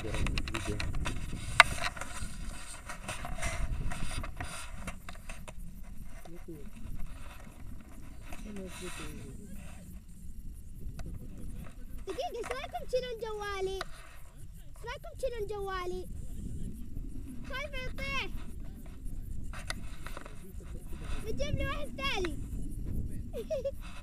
دقيقة، ايش رايكم تشيلون جوالي؟ ايش رايكم تشيلون جوالي؟ خايفة يطيح. بجيب له واحد ثاني.